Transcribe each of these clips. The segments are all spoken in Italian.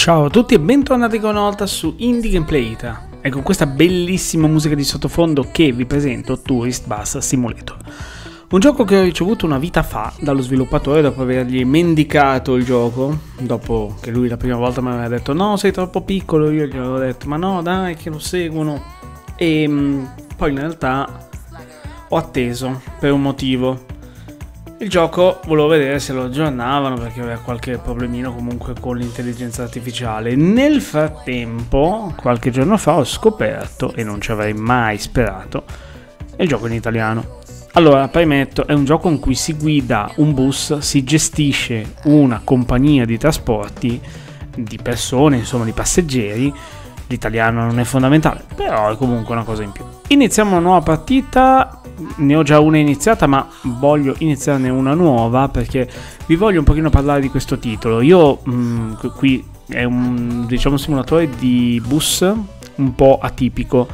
Ciao a tutti e bentornati con una volta su Indie Gameplay Ita. E con questa bellissima musica di sottofondo che vi presento Tourist Bus Simulator, un gioco che ho ricevuto una vita fa dallo sviluppatore dopo avergli mendicato il gioco, dopo che lui la prima volta mi aveva detto no, sei troppo piccolo. Io gli avevo detto ma no dai che lo seguono, e poi in realtà ho atteso per un motivo. Il gioco volevo vedere se lo aggiornavano perché aveva qualche problemino comunque con l'intelligenza artificiale. Nel frattempo, qualche giorno fa ho scoperto, e non ci avrei mai sperato, il gioco in italiano. Allora, premetto, è un gioco in cui si guida un bus, si gestisce una compagnia di trasporti, di persone, insomma di passeggeri. L'italiano non è fondamentale, però è comunque una cosa in più. Iniziamo una nuova partita, ne ho già una iniziata ma voglio iniziarne una nuova perché vi voglio un pochino parlare di questo titolo. Io qui è un simulatore di bus un po' atipico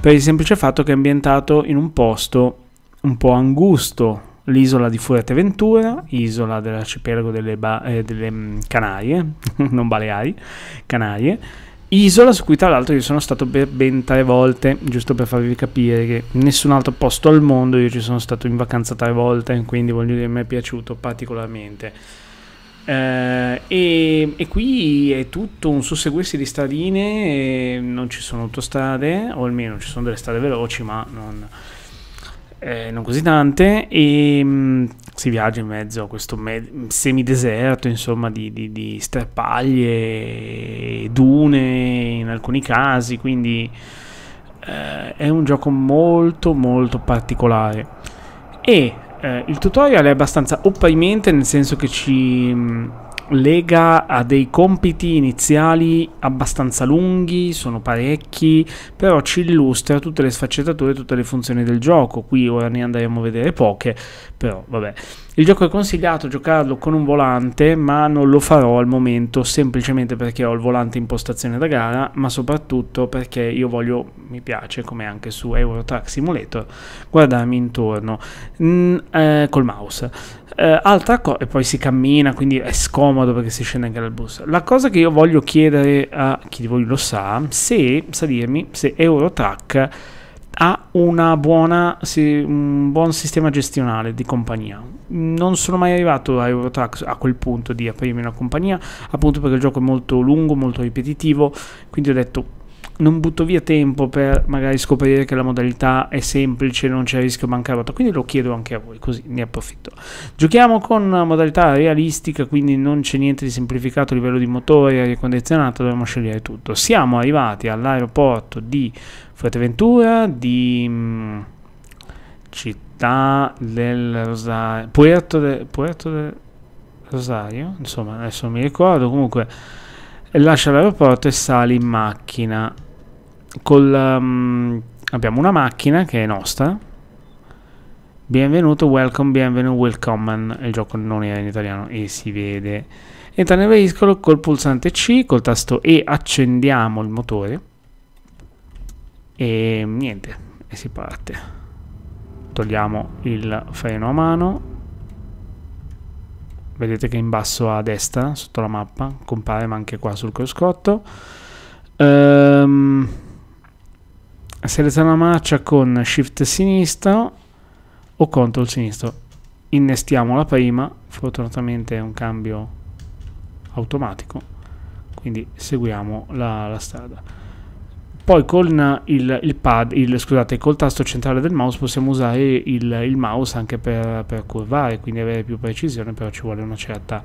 per il semplice fatto che è ambientato in un posto un po' angusto, l'isola di Fuerteventura, isola dell'arcipelago delle Canarie, non Baleari, Canarie. Isola su cui tra l'altro io sono stato per ben 3 volte, giusto per farvi capire che in nessun altro posto al mondo io ci sono stato in vacanza 3 volte, quindi voglio dire mi è piaciuto particolarmente. E qui è tutto un susseguirsi di stradine, non ci sono autostrade, o almeno ci sono delle strade veloci ma non così tante, e si viaggia in mezzo a questo semideserto, insomma, di sterpaglie, dune in alcuni casi, quindi è un gioco molto molto particolare. E il tutorial è abbastanza opprimente, nel senso che ci lega a dei compiti iniziali abbastanza lunghi, sono parecchi, però ci illustra tutte le sfaccettature, tutte le funzioni del gioco. Qui ora ne andremo a vedere poche, però vabbè. Il gioco è consigliato giocarlo con un volante, ma non lo farò al momento semplicemente perché ho il volante in postazione da gara, ma soprattutto perché io voglio, mi piace come anche su Euro Truck Simulator, guardarmi intorno col mouse. Altra cosa, e poi si cammina, quindi è scomodo perché si scende anche dal bus. La cosa che io voglio chiedere a chi di voi lo sa, sa dirmi se Euro Truck ha un buon sistema gestionale di compagnia. Non sono mai arrivato a Euro Truck a quel punto di aprirmi una compagnia, appunto perché il gioco è molto lungo, molto ripetitivo, quindi ho detto non butto via tempo per magari scoprire che la modalità è semplice, non c'è rischio bancarotta, quindi lo chiedo anche a voi, così ne approfitto. Giochiamo con una modalità realistica, quindi non c'è niente di semplificato a livello di motore, aria condizionata, dovremo scegliere tutto. Siamo arrivati all'aeroporto di Fuerteventura, di città del Rosario, Puerto del Rosario, insomma adesso non mi ricordo, comunque lascia l'aeroporto e sali in macchina. Abbiamo una macchina che è nostra. Benvenuto, welcome, benvenuto, welcome. Il gioco non era in italiano e si vede. Entra nel veicolo col pulsante C, col tasto E accendiamo il motore e niente, e si parte. Togliamo il freno a mano. Vedete che in basso a destra, sotto la mappa, compare, ma anche qua sul cruscotto. Seleziona la marcia con shift sinistro o control sinistro, innestiamo la prima, fortunatamente è un cambio automatico, quindi seguiamo la strada. Poi con col tasto centrale del mouse possiamo usare il mouse anche per curvare, quindi avere più precisione, però ci vuole una certa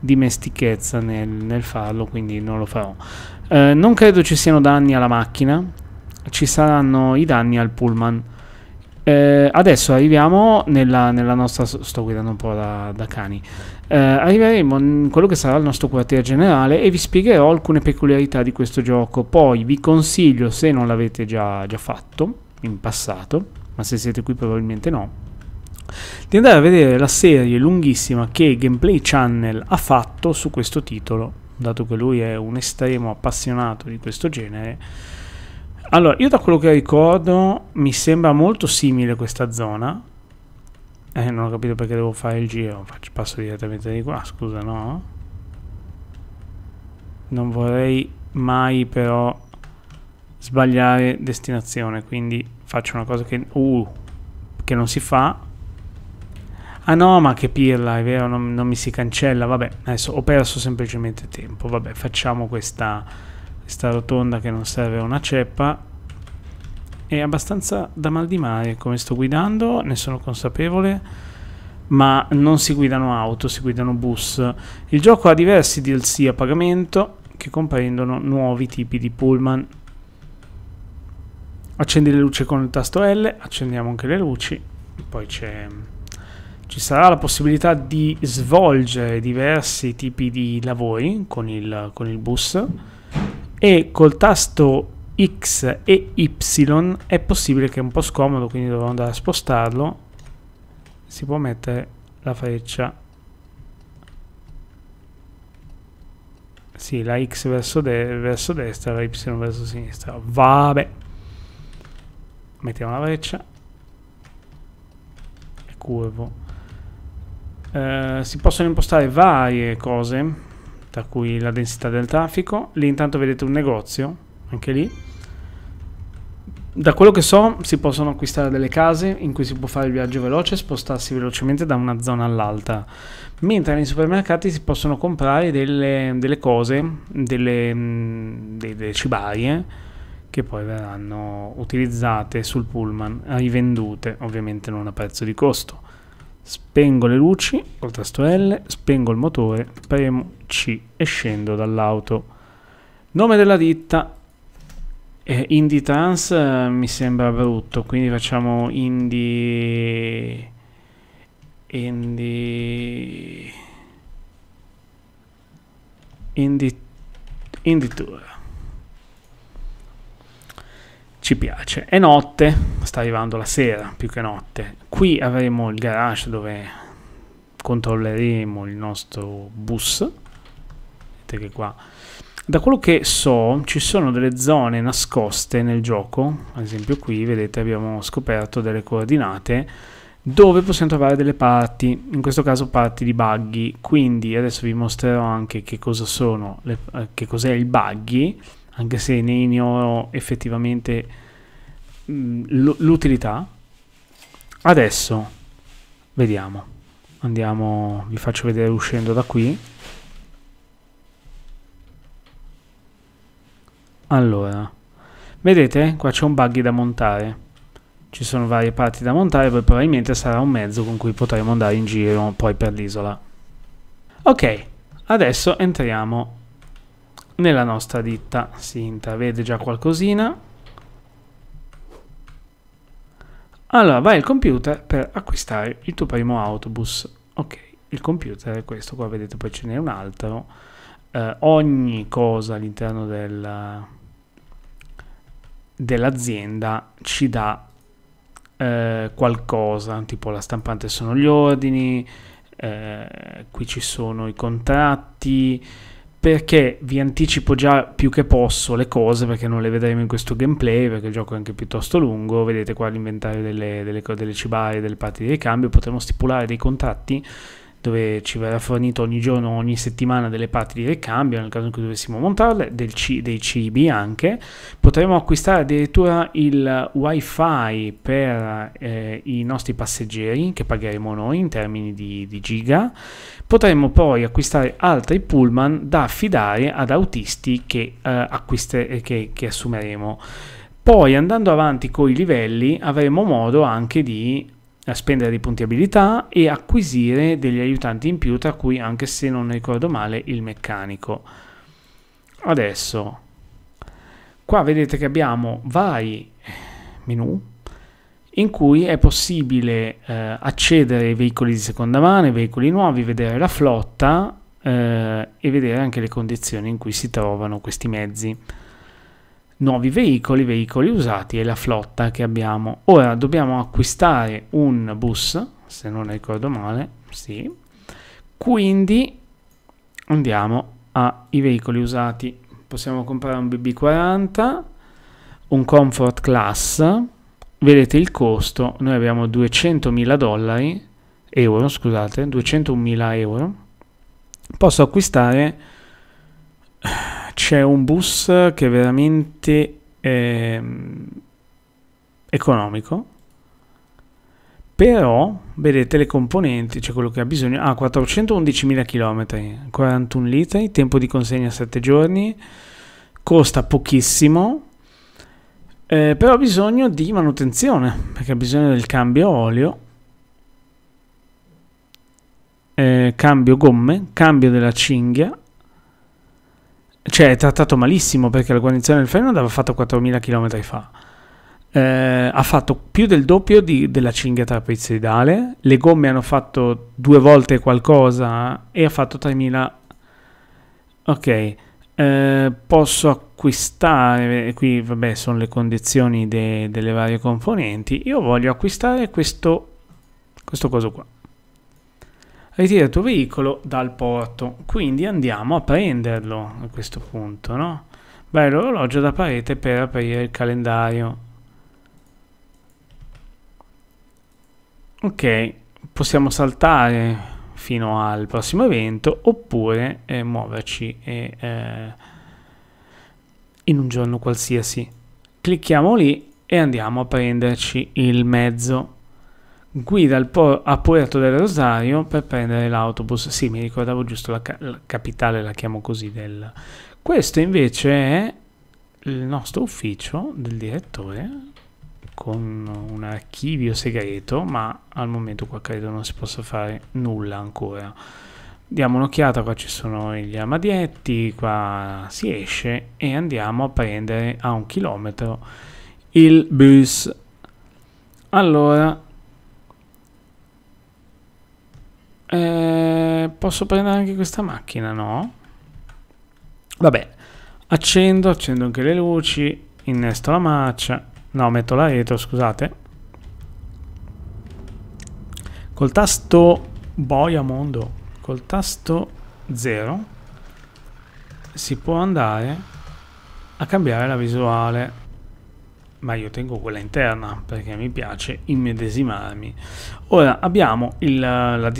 dimestichezza nel farlo, quindi non lo farò. Non credo ci siano danni alla macchina, ci saranno i danni al pullman. Adesso arriviamo nella nostra, sto guidando un po' da cani, arriveremo in quello che sarà il nostro quartier generale e vi spiegherò alcune peculiarità di questo gioco. Poi vi consiglio, se non l'avete già fatto in passato, ma se siete qui probabilmente no, di andare a vedere la serie lunghissima che Gameplay Channel ha fatto su questo titolo, dato che lui è un estremo appassionato di questo genere. Allora, io da quello che ricordo mi sembra molto simile questa zona. Non ho capito perché devo fare il giro. Passo direttamente di qua, scusa, no? non vorrei mai però sbagliare destinazione, quindi faccio una cosa che non si fa. Ah no, ma che pirla, è vero, non mi si cancella. Vabbè, adesso ho perso semplicemente tempo. Vabbè, facciamo questa rotonda che non serve una ceppa. È abbastanza da mal di mare come sto guidando, ne sono consapevole, ma non si guidano auto, si guidano bus. Il gioco ha diversi DLC a pagamento che comparendono nuovi tipi di pullman. Accendi le luci con il tasto L, accendiamo anche le luci. Poi ci sarà la possibilità di svolgere diversi tipi di lavori con il bus, e col tasto X e Y è possibile, che è un po' scomodo, quindi dovrò andare a spostarlo. Si può mettere la freccia, sì, la X verso destra, la Y verso sinistra. Vabbè, mettiamo la freccia, è curvo. Si possono impostare varie cose, tra cui la densità del traffico. Lì intanto vedete un negozio, anche lì. Da quello che so si possono acquistare delle case in cui si può fare il viaggio veloce e spostarsi velocemente da una zona all'altra, mentre nei supermercati si possono comprare delle cose, delle cibarie che poi verranno utilizzate sul pullman, rivendute ovviamente non a prezzo di costo. Spengo le luci col tasto L, spengo il motore, premo C e scendo dall'auto. Nome della ditta. Indie Trans mi sembra brutto, quindi facciamo Indie Tour. Ci piace. È notte, sta arrivando la sera, più che notte. Qui avremo il garage dove controlleremo il nostro bus. Vedete che qua, da quello che so, ci sono delle zone nascoste nel gioco. Ad esempio qui, vedete, abbiamo scoperto delle coordinate dove possiamo trovare delle parti, in questo caso parti di buggy. Quindi adesso vi mostrerò anche che cosa sono, che cos'è il buggy, anche se ne ignoro effettivamente l'utilità. Adesso vediamo, andiamo, vi faccio vedere uscendo da qui. Allora, vedete? Qua c'è un buggy da montare. Ci sono varie parti da montare, poi probabilmente sarà un mezzo con cui potremo andare in giro poi per l'isola. Ok, adesso entriamo nella nostra ditta. Si intravede già qualcosina. Allora, vai al computer per acquistare il tuo primo autobus. Ok, il computer è questo qua, vedete, poi ce n'è un altro. Ogni cosa all'interno dell'azienda ci dà qualcosa, tipo la stampante sono gli ordini, qui ci sono i contratti, perché vi anticipo già più che posso le cose, perché non le vedremo in questo gameplay, perché il gioco è anche piuttosto lungo. Vedete qua l'inventario delle cibarie, delle parti di ricambio. Potremo stipulare dei contratti dove ci verrà fornito ogni giorno, ogni settimana, delle parti di ricambio, nel caso in cui dovessimo montarle, dei cibi anche. Potremo acquistare addirittura il wifi per i nostri passeggeri, che pagheremo noi in termini di giga. Potremo poi acquistare altri pullman da affidare ad autisti che assumeremo. Poi, andando avanti con i livelli, avremo modo anche di a spendere dei punti abilità e acquisire degli aiutanti in più, tra cui, anche se non ricordo male, il meccanico. Adesso qua vedete che abbiamo vari menu in cui è possibile accedere ai veicoli di seconda mano, ai veicoli nuovi, vedere la flotta e vedere anche le condizioni in cui si trovano questi mezzi. Nuovi veicoli, veicoli usati e la flotta che abbiamo. Ora dobbiamo acquistare un bus, se non ricordo male, sì. Quindi andiamo ai veicoli usati. Possiamo comprare un BB40, un Comfort Class. Vedete il costo, noi abbiamo euro, scusate, 201.000 euro. Posso acquistare c'è un bus che è veramente economico, però vedete le componenti, c'è quello che ha bisogno, ha 411.000 km, 41 litri, tempo di consegna 7 giorni, costa pochissimo, però ha bisogno di manutenzione, perché ha bisogno del cambio olio, cambio gomme, cambio della cinghia, cioè è trattato malissimo perché la guarnizione del freno aveva fatto 4.000 km fa. Ha fatto più del doppio della cinghia trapezoidale, le gomme hanno fatto 2 volte qualcosa e ha fatto 3.000. ok, posso acquistare qui, vabbè, sono le condizioni delle varie componenti. Io voglio acquistare questo coso qua. Ritira il tuo veicolo dal porto, quindi andiamo a prenderlo a questo punto, no? Vai all'orologio da parete per aprire il calendario. Ok, possiamo saltare fino al prossimo evento oppure muoverci in un giorno qualsiasi. Clicchiamo lì e andiamo a prenderci il mezzo. Guida a Puerto del Rosario per prendere l'autobus. Sì, mi ricordavo giusto la capitale, la chiamo così. Questo invece è il nostro ufficio del direttore, con un archivio segreto, ma al momento qua credo non si possa fare nulla ancora. Diamo un'occhiata, qua ci sono gli armadietti, qua si esce e andiamo a prendere a 1 chilometro il bus. Allora, posso prendere anche questa macchina? No? Vabbè, accendo anche le luci, innesto la marcia. No, metto la retro, scusate. Col tasto boia mondo, col tasto 0 si può andare a cambiare la visuale, ma io tengo quella interna perché mi piace immedesimarmi. Ora abbiamo la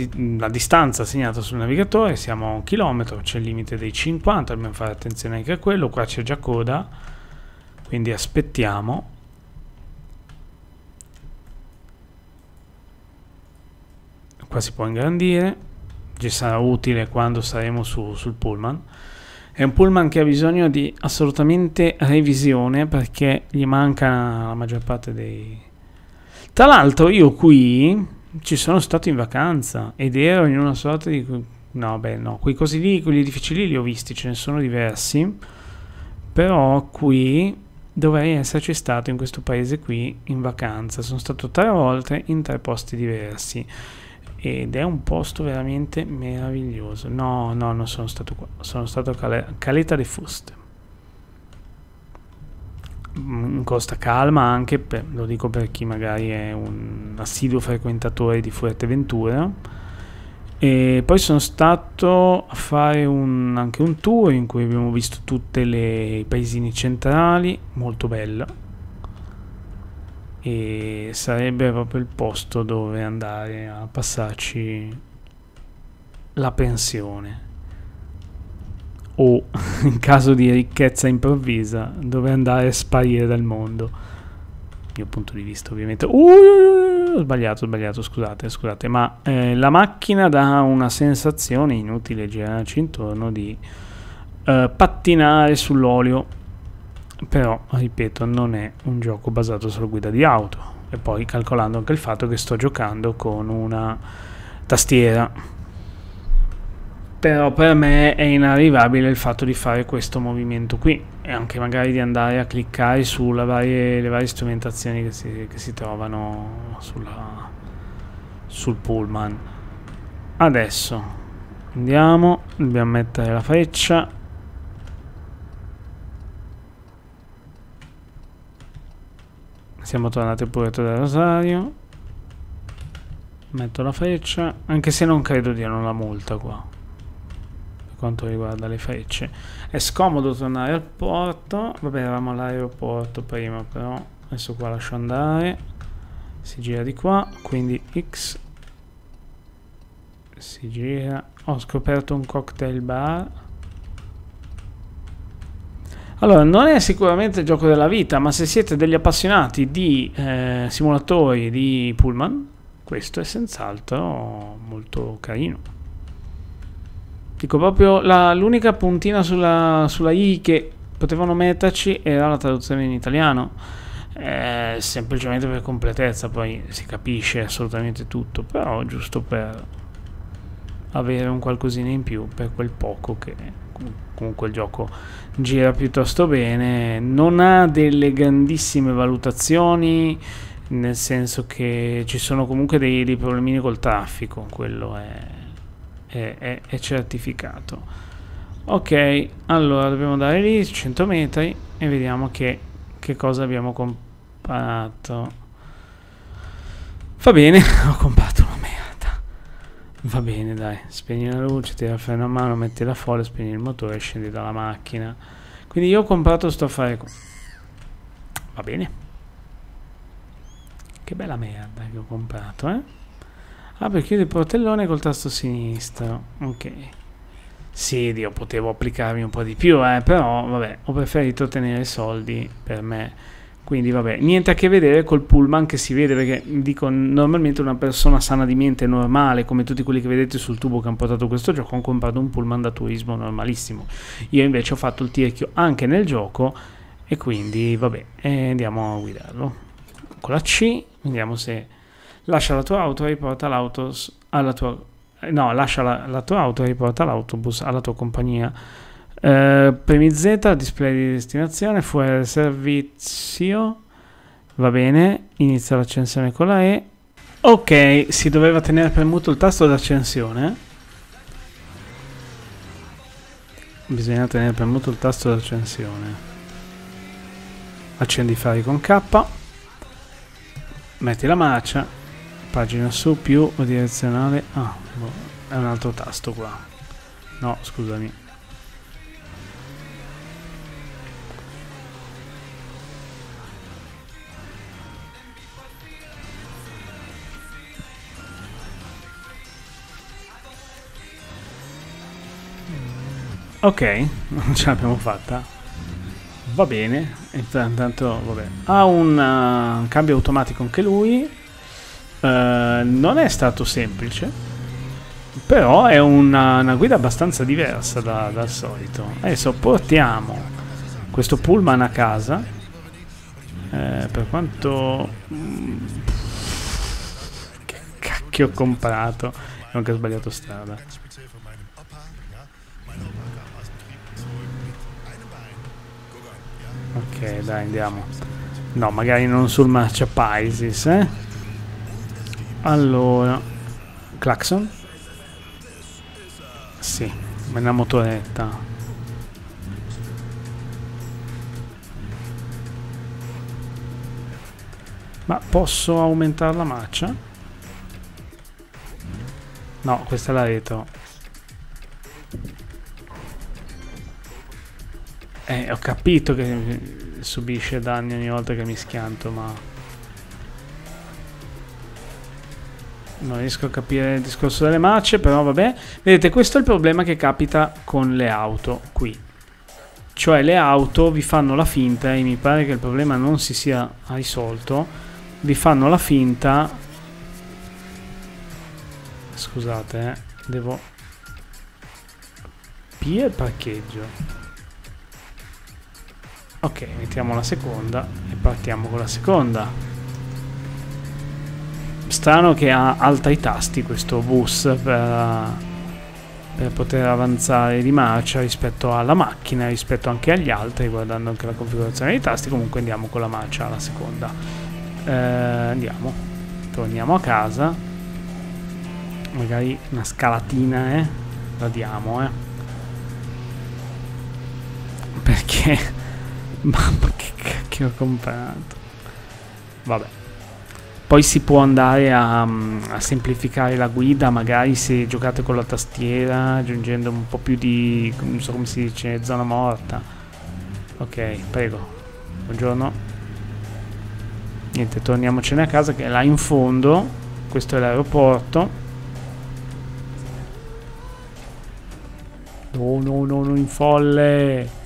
distanza segnata sul navigatore, siamo a 1 chilometro, c'è il limite dei 50, dobbiamo fare attenzione anche a quello. Qua c'è già coda, quindi aspettiamo. Qua si può ingrandire, ci sarà utile quando saremo sul pullman. È un pullman che ha bisogno di assolutamente revisione perché gli manca la maggior parte dei... Tra l'altro io qui ci sono stato in vacanza ed ero in una sorta di... No, beh, no, quei cosi lì, quegli edifici lì li ho visti, ce ne sono diversi, però qui dovrei esserci stato in questo paese qui in vacanza. Sono stato 3 volte in 3 posti diversi. Ed è un posto veramente meraviglioso. No, no, non sono stato qua. Sono stato a Caleta del Fuste. In Costa Calma anche, lo dico per chi magari è un assiduo frequentatore di Fuerteventura. E poi sono stato a fare anche un tour in cui abbiamo visto tutti i paesini centrali. Molto bello. E sarebbe proprio il posto dove andare a passarci la pensione, o in caso di ricchezza improvvisa dove andare a sparire dal mondo, mio punto di vista ovviamente. Ho sbagliato, scusate, ma la macchina dà una sensazione, inutile girarci intorno, di pattinare sull'olio. Però, ripeto, non è un gioco basato sulla guida di auto. E poi calcolando anche il fatto che sto giocando con una tastiera. Però per me è inarrivabile il fatto di fare questo movimento qui. E anche magari di andare a cliccare sulle varie strumentazioni che si trovano sul pullman. Adesso andiamo, dobbiamo mettere la freccia. Siamo tornati a Puerto del Rosario. Metto la freccia, anche se non credo di avere una multa qua per quanto riguarda le frecce. È scomodo tornare al porto. Vabbè, eravamo all'aeroporto prima, però adesso qua lascio andare. Si gira di qua, quindi X. Si gira. Ho scoperto un cocktail bar. Allora, non è sicuramente il gioco della vita, ma se siete degli appassionati di simulatori di pullman, questo è senz'altro molto carino. Dico proprio, l'unica puntina sulla I che potevano metterci era la traduzione in italiano, semplicemente per completezza, poi si capisce assolutamente tutto, però giusto per avere un qualcosina in più per quel poco che... Comunque il gioco gira piuttosto bene, non ha delle grandissime valutazioni, nel senso che ci sono comunque dei problemini col traffico, quello è certificato. Ok, allora dobbiamo andare lì 100 metri e vediamo che cosa abbiamo comprato. Va bene, ho comprato una mela. Va bene, dai, spegni la luce, tira il freno a mano, metti la folle, spegni il motore e scendi dalla macchina. Quindi io ho comprato sto affare qua. Va bene. Che bella merda che ho comprato, eh? Apri e chiudi il portellone col tasto sinistro. Ok. Sì, io potevo applicarmi un po' di più, però vabbè, ho preferito tenere i soldi per me. Quindi vabbè, niente a che vedere col pullman che si vede, perché dico, normalmente una persona sana di mente, normale, come tutti quelli che vedete sul tubo che hanno portato questo gioco, hanno comprato un pullman da turismo normalissimo. Io invece ho fatto il tirchio anche nel gioco e quindi vabbè, andiamo a guidarlo. Con la C, vediamo se lascia la tua auto e riporta l'autobus alla tua... No, lascia la tua auto e riporta l'autobus alla tua compagnia. Premi Z, display di destinazione, fuori del servizio, va bene, inizia l'accensione con la E. Ok, si doveva tenere premuto il tasto d'accensione. Bisogna tenere premuto il tasto d'accensione. Accendi i fari con K, metti la marcia, pagina su, più o direzionale. Ah, boh, è un altro tasto qua. No, scusami. Ok, non ce l'abbiamo fatta. Va bene, intanto vabbè. Ha un cambio automatico anche lui. Non è stato semplice, però è una guida abbastanza diversa dal solito. Adesso portiamo questo pullman a casa. Per quanto... Che cacchio ho comprato? E anche ho sbagliato strada. Ok, dai, andiamo. No, magari non sul marciapaisis, eh? Allora, clacson? Sì, una motoretta. Ma posso aumentare la marcia? No, questa è la retro. Ho capito che subisce danni ogni volta che mi schianto, ma non riesco a capire il discorso delle marce, però vabbè. Vedete, questo è il problema che capita con le auto qui. Cioè le auto vi fanno la finta, e mi pare che il problema non si sia risolto. Vi fanno la finta. Scusate, devo... P è il parcheggio. Ok, mettiamo la seconda e partiamo con la seconda. Strano che ha altri tasti questo bus per poter avanzare di marcia rispetto alla macchina, rispetto anche agli altri, guardando anche la configurazione dei tasti. Comunque andiamo con la marcia alla seconda. Andiamo, torniamo a casa. Magari una scalatina, la diamo, perché... Mamma, che cacchio ho comprato. Vabbè. Poi si può andare a semplificare la guida, magari se giocate con la tastiera, aggiungendo un po' più di, non so come si dice, zona morta. Ok, prego. Buongiorno. Niente, torniamocene a casa, che è là in fondo. Questo è l'aeroporto. No, no, no, non in folle.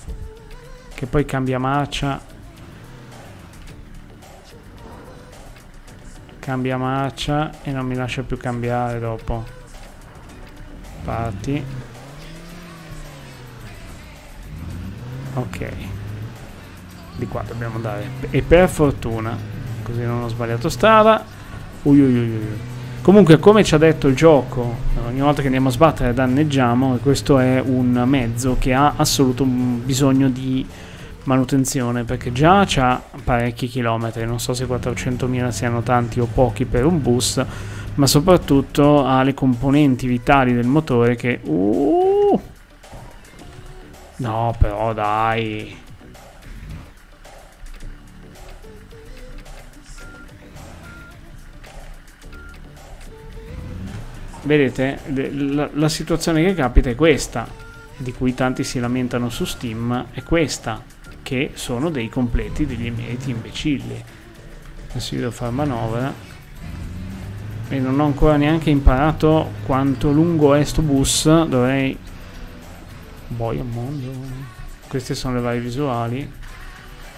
che poi cambia marcia. Cambia marcia e non mi lascia più cambiare dopo. Parti. Ok. Di qua dobbiamo andare. E per fortuna, così non ho sbagliato strada. Comunque, come ci ha detto il gioco, ogni volta che andiamo a sbattere danneggiamo, e questo è un mezzo che ha assoluto bisogno di manutenzione, perché già c'ha parecchi chilometri, non so se 400.000 siano tanti o pochi per un bus, ma soprattutto ha le componenti vitali del motore che... No, però dai... Vedete, la situazione che capita è questa, di cui tanti si lamentano su Steam, è questa, che sono dei completi, degli emeriti imbecilli. Adesso io devo fare manovra, e non ho ancora neanche imparato quanto lungo è sto bus, dovrei... Boia mondo. Queste sono le varie visuali.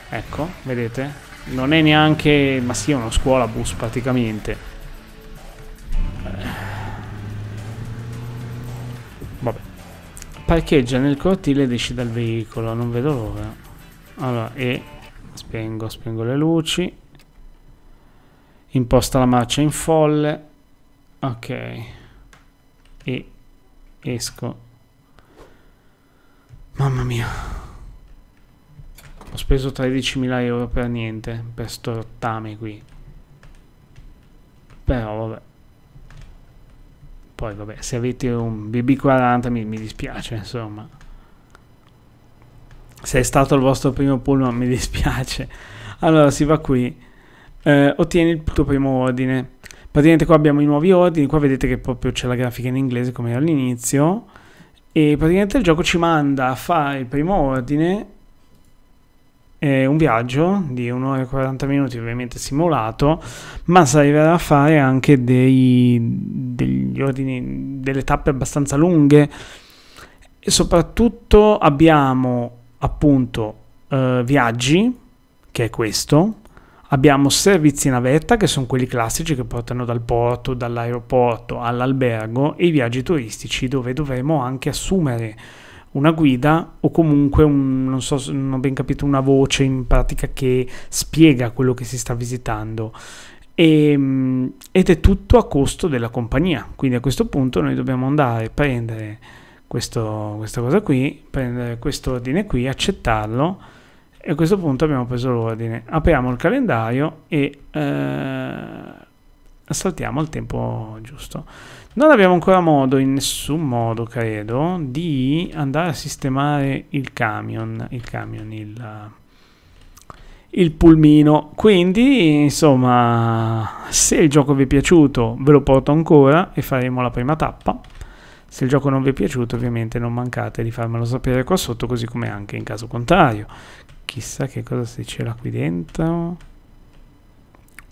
Ecco, vedete? Non è neanche... ma sì, è uno scuola bus praticamente. Parcheggia nel cortile ed esci dal veicolo, non vedo l'ora. Allora, e spengo le luci. Imposta la marcia in folle. Ok. E esco. Mamma mia. Ho speso 13.000 euro per niente, per sto rottame qui. Però vabbè. Poi vabbè, se avete un BB40 mi dispiace, insomma. Se è stato il vostro primo pullman mi dispiace. Allora si va qui, ottieni il tuo primo ordine. Praticamente qua abbiamo i nuovi ordini, qua vedete che proprio c'è la grafica in inglese come era all'inizio. E praticamente il gioco ci manda a fare il primo ordine, un viaggio di 1 ora e 40 minuti, ovviamente simulato, ma si arriverà a fare anche degli ordini, delle tappe abbastanza lunghe, e soprattutto abbiamo appunto viaggi, che è questo, abbiamo servizi navetta, che sono quelli classici che portano dal porto, dall'aeroporto all'albergo, e i viaggi turistici, dove dovremo anche assumere una guida o comunque un, non so, non ho ben capito, una voce in pratica che spiega quello che si sta visitando, ed è tutto a costo della compagnia. Quindi a questo punto noi dobbiamo andare a prendere questa cosa qui, prendere questo ordine qui, accettarlo, e a questo punto abbiamo preso l'ordine, apriamo il calendario e saltiamo al tempo giusto. Non abbiamo ancora modo, in nessun modo credo, di andare a sistemare il pulmino. Quindi insomma, se il gioco vi è piaciuto ve lo porto ancora e faremo la prima tappa. Se il gioco non vi è piaciuto ovviamente non mancate di farmelo sapere qua sotto, così come anche in caso contrario. Chissà che cosa si c'era qui dentro,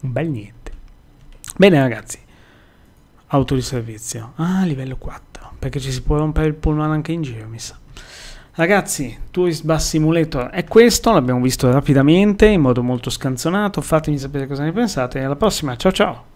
un bel niente. Bene ragazzi, auto di servizio, livello 4, perché ci si può rompere il pullman anche in giro mi sa. Ragazzi, Tourist Bus Simulator è questo, l'abbiamo visto rapidamente in modo molto scanzonato, fatemi sapere cosa ne pensate e alla prossima, ciao ciao!